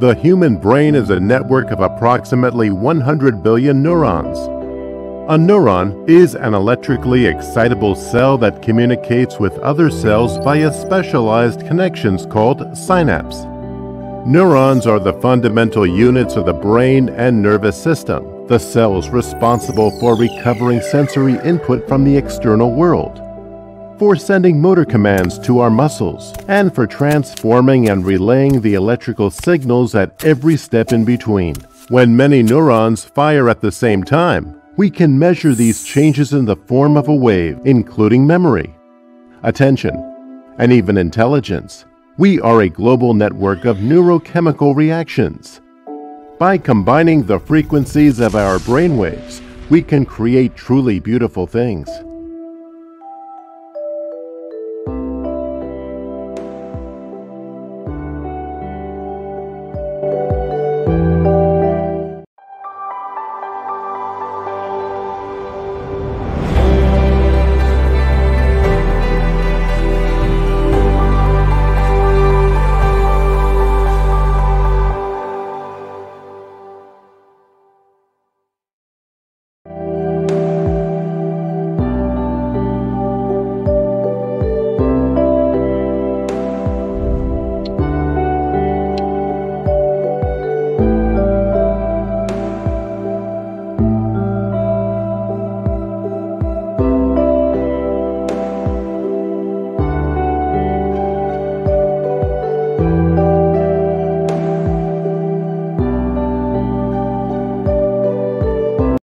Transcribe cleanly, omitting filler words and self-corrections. The human brain is a network of approximately 100 billion neurons. A neuron is an electrically excitable cell that communicates with other cells via specialized connections called synapse. Neurons are the fundamental units of the brain and nervous system, the cells responsible for recovering sensory input from the external world, for sending motor commands to our muscles, and for transforming and relaying the electrical signals at every step in between. When many neurons fire at the same time, we can measure these changes in the form of a wave, including memory, attention, and even intelligence. We are a global network of neurochemical reactions. By combining the frequencies of our brainwaves, we can create truly beautiful things.